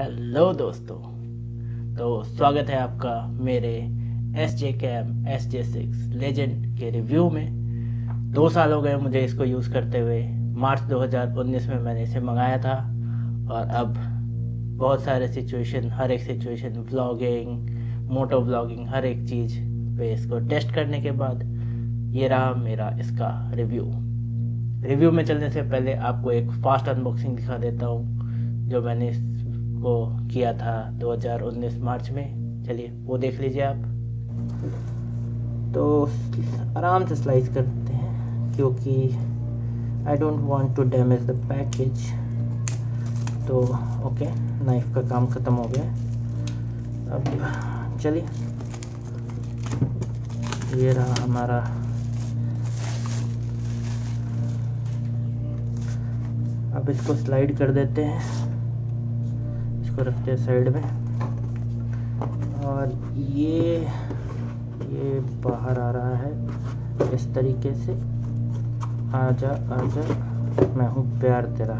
Hello दोस्तों, तो स्वागत है आपका मेरे SJCAM SJ6 लेजेंड के रिव्यू में। 2 साल हो गए मुझे इसको यूज़ करते हुए। मार्च 2019 में मैंने इसे मंगाया था और अब बहुत सारे सिचुएशन, हर एक सिचुएशन, व्लॉगिंग, मोटो व्लॉगिंग, हर एक चीज़ पे इसको टेस्ट करने के बाद ये रहा मेरा इसका रिव्यू में चलने से पहले आपको एक फास्ट अनबॉक्सिंग दिखा देता हूँ जो मैंने इसको किया था 2019 मार्च में। चलिए वो देख लीजिए आप। तो आराम से स्लाइस करते हैं क्योंकि I don't want to damage the package. तो ओके, नाइफ का काम ख़त्म हो गया। अब चलिए, ये रहा हमारा अब इसको स्लाइड कर देते हैं, इसको रखते हैं साइड में। और ये बाहर आ रहा है इस तरीके से। आजा मैं हूँ प्यार तेरा।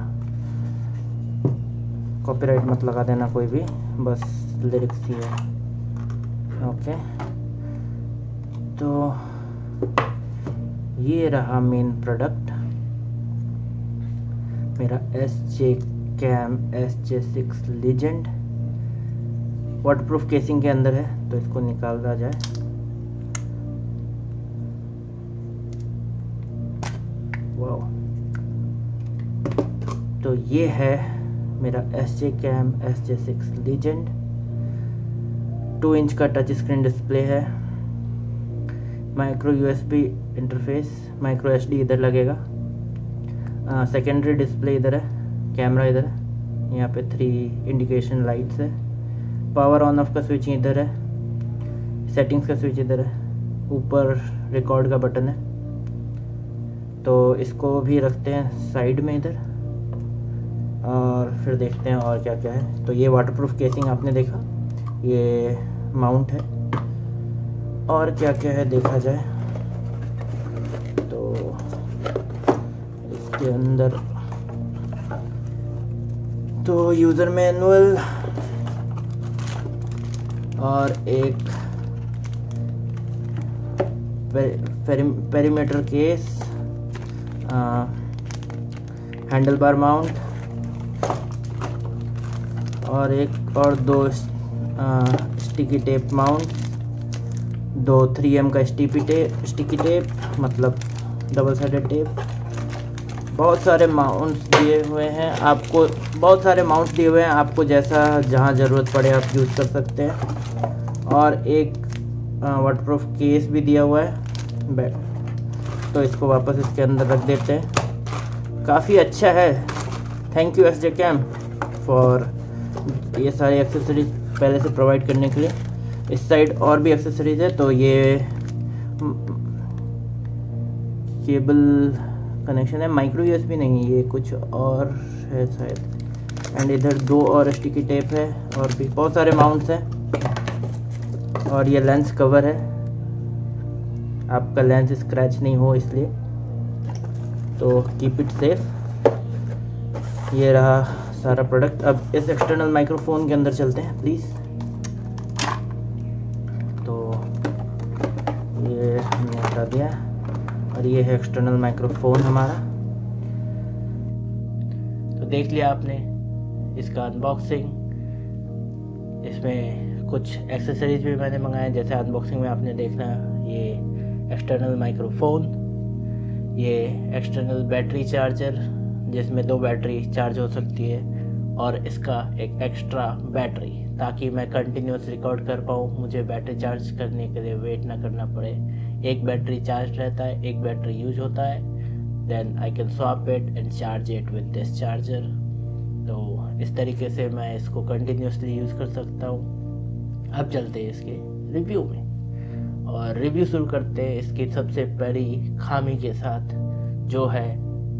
कॉपीराइट मत लगा देना कोई भी, बस लिरिक्स ही है। ओके, तो ये रहा मेन प्रोडक्ट मेरा SJCAM SJ6 Legend। Waterproof casing के अंदर है, तो इसको निकाल दिया जाए। वाओ, तो ये है मेरा SJCAM SJ6 Legend। 2 इंच का टच स्क्रीन डिस्प्ले है। Micro USB interface, micro SD इधर लगेगा। सेकेंडरी डिस्प्ले इधर है, कैमरा इधर है, यहाँ पे 3 इंडिकेशन लाइट्स है। पावर ऑन ऑफ का स्विच इधर है, सेटिंग्स का स्विच इधर है, ऊपर रिकॉर्ड का बटन है। तो इसको भी रखते हैं साइड में इधर और फिर देखते हैं और क्या क्या है। तो ये वाटरप्रूफ केसिंग आपने देखा, ये माउंट है और क्या क्या है देखा जाए। के अंदर तो यूज़र मैनुअल और एक perimeter case, handle bar mount और 1 और 2 स्टिकी टेप माउंट, 2 3M का स्टिकी टेप मतलब डबल साइडेड टेप। बहुत सारे माउंट्स दिए हुए हैं आपको, जैसा जहाँ ज़रूरत पड़े आप यूज़ कर सकते हैं। और एक वाटरप्रूफ केस भी दिया हुआ है बैग, तो इसको वापस इसके अंदर रख देते हैं। काफ़ी अच्छा है। थैंक यू SJCAM फॉर ये सारी एक्सेसरीज पहले से प्रोवाइड करने के लिए। इस साइड और भी एक्सेसरीज है। तो ये केबल कनेक्शन है, माइक्रो USB नहीं, ये कुछ और है शायद। एंड इधर 2 और स्टिकी टेप है और भी बहुत सारे माउंट्स हैं। और ये लेंस कवर है, आपका लेंस स्क्रैच नहीं हो इसलिए, तो कीप इट सेफ। ये रहा सारा प्रोडक्ट। अब इस एक्सटर्नल माइक्रोफोन के अंदर चलते हैं प्लीज़। तो ये हमने हटा दिया और ये है एक्सटर्नल माइक्रोफोन हमारा। तो देख लिया आपने इसका अनबॉक्सिंग। इसमें कुछ एक्सेसरीज भी मैंने मंगाए, जैसे अनबॉक्सिंग में आपने देखना ये एक्सटर्नल माइक्रोफोन, ये एक्सटर्नल बैटरी चार्जर जिसमें 2 बैटरी चार्ज हो सकती है, और इसका एक एक्स्ट्रा बैटरी ताकि मैं कंटिन्यूस रिकॉर्ड कर पाऊँ, मुझे बैटरी चार्ज करने के लिए वेट ना करना पड़े। 1 बैटरी चार्ज रहता है, 1 बैटरी यूज होता है, then I can swap it and charge it with this charger. तो इस तरीके से मैं इसको कंटिन्यूसली यूज़ कर सकता हूँ। अब चलते हैं इसके रिव्यू में और रिव्यू शुरू करते हैं इसकी सबसे पहली खामी के साथ, जो है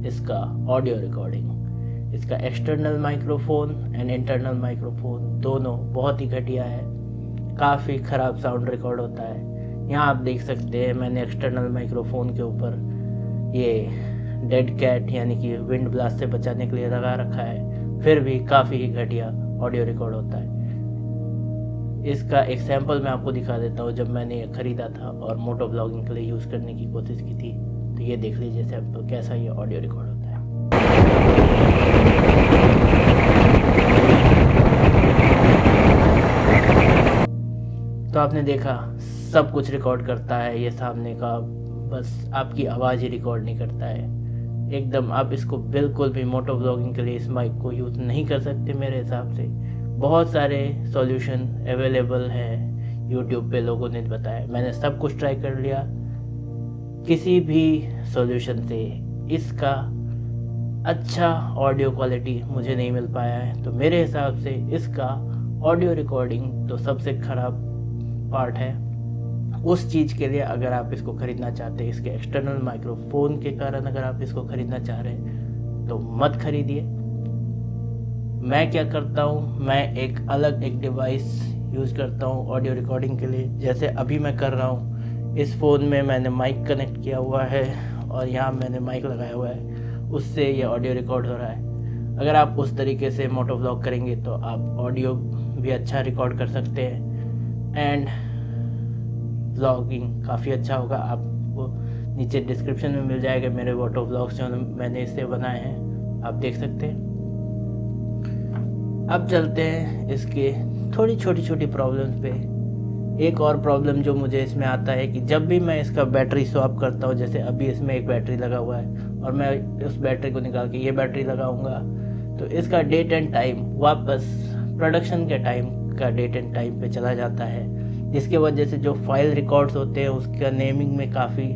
इसका ऑडियो रिकॉर्डिंग। इसका external microphone and internal microphone दोनों बहुत ही घटिया है, काफ़ी ख़राब साउंड रिकॉर्ड होता है। यहाँ आप देख सकते हैं मैंने एक्सटर्नल माइक्रोफोन के ऊपर ये डेड कैट यानी कि विंड ब्लास्ट से बचाने के लिए लगा रखा है, फिर भी काफ़ी ही घटिया ऑडियो रिकॉर्ड होता है। इसका एक सैम्पल मैं आपको दिखा देता हूँ, जब मैंने ख़रीदा था और मोटो ब्लॉगिंग के लिए यूज़ करने की कोशिश की थी। तो ये देख लीजिए सैम्पल कैसा ये ऑडियो रिकॉर्ड होता है। तो आपने देखा सब कुछ रिकॉर्ड करता है ये सामने का, बस आपकी आवाज़ ही रिकॉर्ड नहीं करता है एकदम। आप इसको बिल्कुल भी मोटो ब्लॉगिंग के लिए इस माइक को यूज़ नहीं कर सकते मेरे हिसाब से। बहुत सारे सॉल्यूशन अवेलेबल हैं यूट्यूब पे, लोगों ने बताया, मैंने सब कुछ ट्राई कर लिया, किसी भी सॉल्यूशन से इसका अच्छा ऑडियो क्वालिटी मुझे नहीं मिल पाया है। तो मेरे हिसाब से इसका ऑडियो रिकॉर्डिंग तो सबसे ख़राब पार्ट है। उस चीज़ के लिए अगर आप इसको ख़रीदना चाहते हैं, इसके एक्सटर्नल माइक्रोफोन के कारण अगर आप इसको ख़रीदना चाह रहे हैं तो मत खरीदिए। मैं क्या करता हूँ, मैं एक अलग एक डिवाइस यूज़ करता हूँ ऑडियो रिकॉर्डिंग के लिए। जैसे अभी मैं कर रहा हूँ, इस फ़ोन में मैंने माइक कनेक्ट किया हुआ है और यहाँ मैंने माइक लगाया हुआ है, उससे ये ऑडियो रिकॉर्ड हो रहा है। अगर आप उस तरीके से मोटो व्लॉग करेंगे तो आप ऑडियो भी अच्छा रिकॉर्ड कर सकते हैं एंड व्लॉगिंग काफ़ी अच्छा होगा। आपको नीचे डिस्क्रिप्शन में मिल जाएगा मेरे मोटो व्लॉग्स जो मैंने इससे बनाए हैं, आप देख सकते हैं। अब चलते हैं इसके थोड़ी छोटी छोटी प्रॉब्लम्स पे। एक और प्रॉब्लम जो मुझे इसमें आता है कि जब भी मैं इसका बैटरी स्वैप करता हूँ, जैसे अभी इसमें एक बैटरी लगा हुआ है और मैं उस बैटरी को निकाल के ये बैटरी लगाऊंगा, तो इसका डेट एंड टाइम वापस प्रोडक्शन के टाइम का डेट एंड टाइम पे चला जाता है, जिसके वजह से जो फाइल रिकॉर्ड्स होते हैं उसका नेमिंग में काफ़ी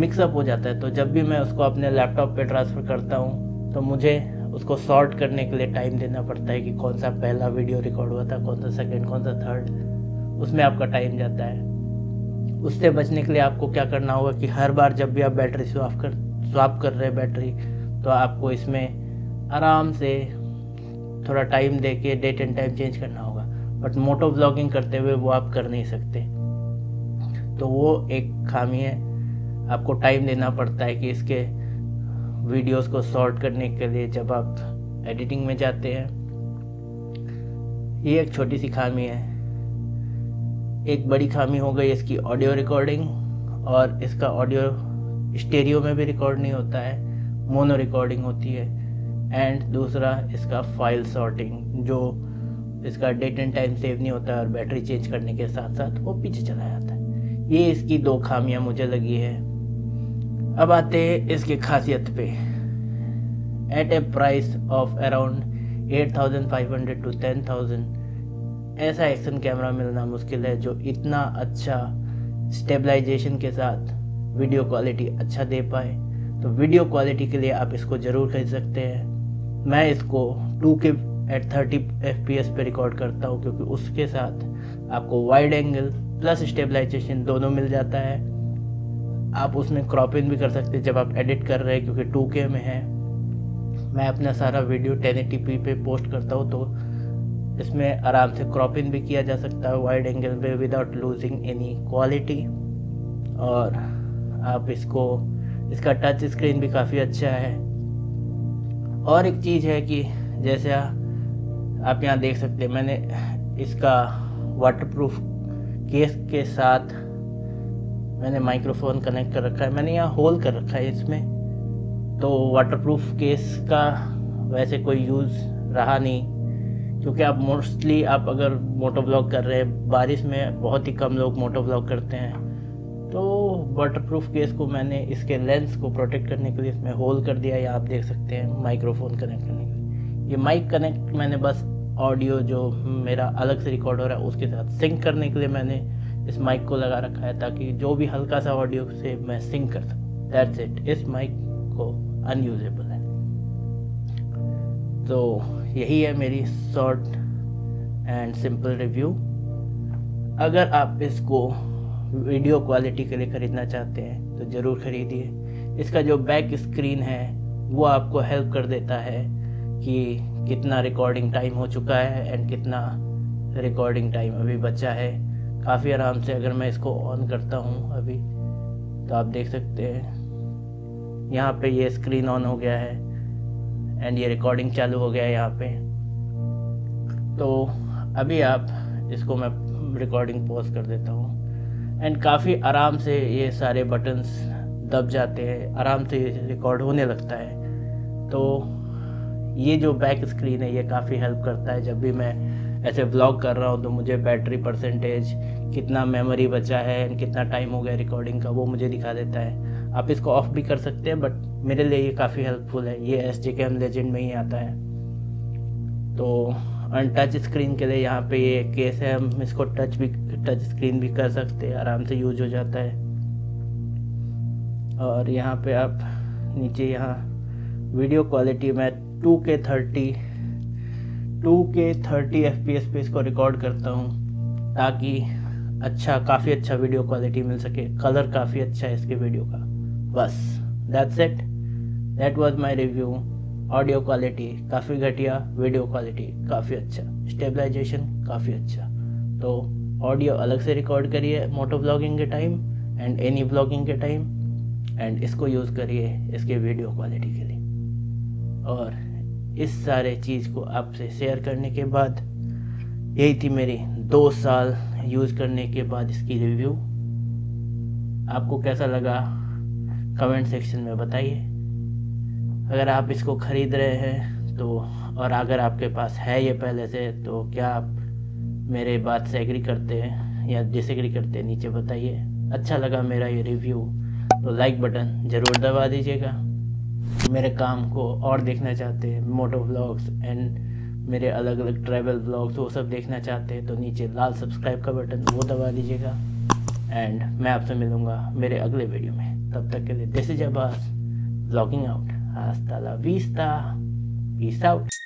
मिक्सअप हो जाता है। तो जब भी मैं उसको अपने लैपटॉप पे ट्रांसफ़र करता हूँ तो मुझे उसको सॉर्ट करने के लिए टाइम देना पड़ता है कि कौन सा पहला वीडियो रिकॉर्ड हुआ था, कौन सा सेकंड, कौन सा थर्ड, उसमें आपका टाइम जाता है। उससे बचने के लिए आपको क्या करना होगा कि हर बार जब भी आप बैटरी स्वैप कर रहे हैं बैटरी, तो आपको इसमें आराम से थोड़ा टाइम दे के डेट एंड टाइम चेंज करना होगा। बट मोटो ब्लॉगिंग करते हुए वो आप कर नहीं सकते, तो वो एक खामी है। आपको टाइम देना पड़ता है कि इसके वीडियोस को सॉर्ट करने के लिए जब आप एडिटिंग में जाते हैं। ये एक छोटी सी खामी है। एक बड़ी खामी हो गई इसकी ऑडियो रिकॉर्डिंग, और इसका ऑडियो स्टेरियो में भी रिकॉर्ड नहीं होता है, मोनो रिकॉर्डिंग होती है। एंड दूसरा इसका फाइल सॉर्टिंग, जो इसका डेट एंड टाइम सेव नहीं होता है और बैटरी चेंज करने के साथ साथ वो पीछे चला जाता है। ये इसकी दो खामियां मुझे लगी है। अब आते हैं इसके खासियत पे। At a price of around 8500 to 10000 ऐसा एक्शन कैमरा मिलना मुश्किल है जो इतना अच्छा स्टेबलाइजेशन के साथ वीडियो क्वालिटी अच्छा दे पाए। तो वीडियो क्वालिटी के लिए आप इसको ज़रूर खरीद सकते हैं। मैं इसको 2K at 30 FPS पे रिकॉर्ड करता हूँ, क्योंकि उसके साथ आपको वाइड एंगल प्लस स्टेबलाइजेशन दोनों मिल जाता है। आप उसमें क्रॉप इन भी कर सकते हैं जब आप एडिट कर रहे हैं, क्योंकि 2K में है। मैं अपना सारा वीडियो 1080p पे पोस्ट करता हूँ, तो इसमें आराम से क्रॉप इन भी किया जा सकता है वाइड एंगल पे विदाउट लूजिंग एनी क्वालिटी। और आप इसका टच स्क्रीन भी काफ़ी अच्छा है। और एक चीज़ है कि जैसे आप यहाँ देख सकते हैं, मैंने इसका वाटरप्रूफ केस के साथ मैंने माइक्रोफोन कनेक्ट कर रखा है। मैंने यहाँ होल कर रखा है इसमें, तो वाटरप्रूफ केस का वैसे कोई यूज़ रहा नहीं, क्योंकि आप मोस्टली आप अगर मोटो व्लॉग कर रहे हैं, बारिश में बहुत ही कम लोग मोटो व्लॉग करते हैं, तो वाटरप्रूफ केस को मैंने इसके लेंस को प्रोटेक्ट करने के लिए इसमें होल कर दिया है। आप देख सकते हैं माइक्रोफोन कनेक्ट करने के लिए ये माइक कनेक्ट मैंने बस ऑडियो जो मेरा अलग से रिकॉर्ड हो रहा है उसके साथ सिंक करने के लिए मैंने इस माइक को लगा रखा है, ताकि जो भी हल्का सा ऑडियो से मैं सिंक कर सकूँ। That's it. इस माइक को अनयूजेबल है। तो यही है मेरी शॉर्ट एंड सिंपल रिव्यू। अगर आप इसको वीडियो क्वालिटी के लिए ख़रीदना चाहते हैं तो ज़रूर ख़रीदिए। इसका जो बैक स्क्रीन है वो आपको हेल्प कर देता है कि कितना रिकॉर्डिंग टाइम हो चुका है एंड कितना रिकॉर्डिंग टाइम अभी बचा है। काफ़ी आराम से अगर मैं इसको ऑन करता हूँ अभी, तो आप देख सकते हैं यहाँ पे ये स्क्रीन ऑन हो गया है एंड ये रिकॉर्डिंग चालू हो गया है यहाँ पे। तो अभी आप इसको मैं रिकॉर्डिंग पॉज कर देता हूँ एंड काफ़ी आराम से ये सारे बटन्स दब जाते हैं, आराम से रिकॉर्ड होने लगता है। तो ये जो बैक स्क्रीन है ये काफ़ी हेल्प करता है। जब भी मैं ऐसे व्लॉग कर रहा हूँ तो मुझे बैटरी परसेंटेज, कितना मेमोरी बचा है, कितना टाइम हो गया रिकॉर्डिंग का, वो मुझे दिखा देता है। आप इसको ऑफ भी कर सकते हैं बट मेरे लिए ये काफ़ी हेल्पफुल है। ये SJCAM लेजेंड में ही आता है। तो अनटच स्क्रीन के लिए यहाँ पे ये केस है, हम इसको टच स्क्रीन भी कर सकते हैं, आराम से यूज हो जाता है। और यहाँ पे आप नीचे यहाँ वीडियो क्वालिटी में 2K 30 FPS पे इसको रिकॉर्ड करता हूँ ताकि काफ़ी अच्छा वीडियो क्वालिटी मिल सके। कलर काफ़ी अच्छा है इसके वीडियो का। बस that's it, that was my review. Audio quality काफ़ी घटिया, वीडियो क्वालिटी काफ़ी अच्छा, स्टेबलाइजेशन काफ़ी अच्छा। तो ऑडियो अलग से रिकॉर्ड करिए मोटो ब्लॉगिंग के टाइम एंड एनी ब्लॉगिंग के टाइम, एंड इसको यूज़ करिए इसके वीडियो क्वालिटी के लिए। और इस सारे चीज़ को आपसे शेयर करने के बाद यही थी मेरी 2 साल यूज़ करने के बाद इसकी रिव्यू। आपको कैसा लगा कमेंट सेक्शन में बताइए। अगर आप इसको ख़रीद रहे हैं तो, और अगर आपके पास है ये पहले से, तो क्या आप मेरे बात से एग्री करते हैं या डिसएग्री करते हैं, नीचे बताइए। अच्छा लगा मेरा ये रिव्यू तो लाइक बटन ज़रूर दबा दीजिएगा। मेरे काम को और देखना चाहते हैं, मोटो व्लॉग्स एंड मेरे अलग अलग ट्रैवल व्लॉग्स, वो सब देखना चाहते हैं तो नीचे लाल सब्सक्राइब का बटन वो दबा दीजिएगा। एंड मैं आपसे मिलूँगा मेरे अगले वीडियो में। तब तक के लिए this is Abbas vlogging out. हास्ता La vista, peace out.